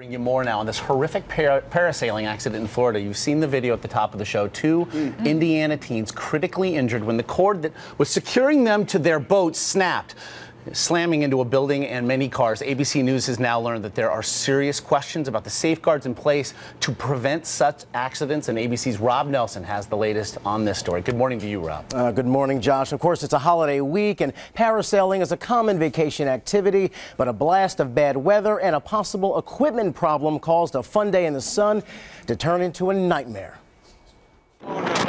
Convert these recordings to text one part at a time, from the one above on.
Bring you more now on this horrific parasailing accident in Florida. You've seen the video at the top of the show. Two Indiana teens critically injured when the cord that was securing them to their boat snapped, slamming into a building and many cars. ABC News has now learned that there are serious questions about the safeguards in place to prevent such accidents. And ABC's Rob Nelson has the latest on this story. Good morning to you, Rob. Good morning, Josh. Of course, it's a holiday week, and parasailing is a common vacation activity. But a blast of bad weather and a possible equipment problem caused a fun day in the sun to turn into a nightmare. Oh, no.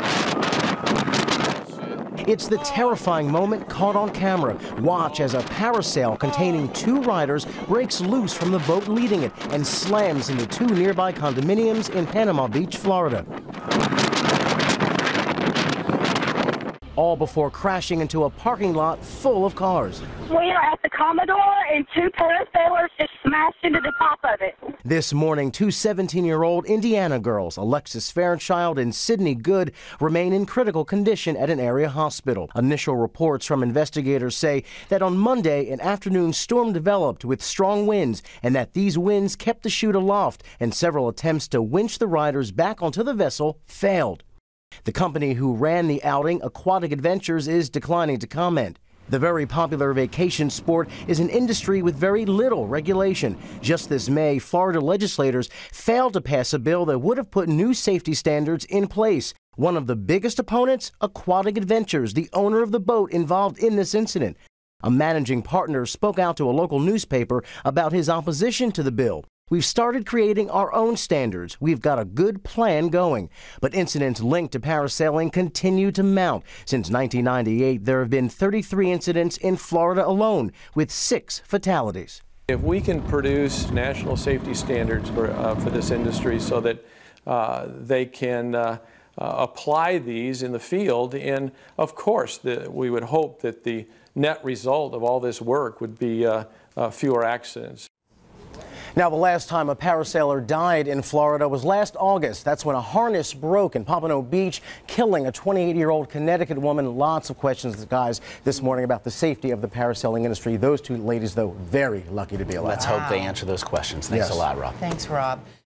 It's the terrifying moment caught on camera. Watch as a parasail containing two riders breaks loose from the boat leading it and slams into two nearby condominiums in Panama Beach, Florida. All before crashing into a parking lot full of cars. We are at the Commodore, and two parasailers just smashed into the top of it. This morning, two 17-year-old Indiana girls, Alexis Fairchild and Sydney Good, remain in critical condition at an area hospital. Initial reports from investigators say that on Monday, an afternoon storm developed with strong winds, and that these winds kept the chute aloft, and several attempts to winch the riders back onto the vessel failed. The company who ran the outing, Aquatic Adventures, is declining to comment. The very popular vacation sport is an industry with very little regulation. Just this May, Florida legislators failed to pass a bill that would have put new safety standards in place. One of the biggest opponents, Aquatic Adventures, the owner of the boat involved in this incident. A managing partner spoke out to a local newspaper about his opposition to the bill. We've started creating our own standards. We've got a good plan going. But incidents linked to parasailing continue to mount. Since 1998, there have been 33 incidents in Florida alone, with 6 fatalities. If we can produce national safety standards for this industry so that they can apply these in the field, and of course, we would hope that the net result of all this work would be fewer accidents. Now, the last time a parasailer died in Florida was last August. That's when a harness broke in Pompano Beach, killing a 28-year-old Connecticut woman. Lots of questions, guys, this morning about the safety of the parasailing industry. Those two ladies, though, very lucky to be alive. Let's hope they answer those questions. Thanks a lot, Rob. Thanks, Rob.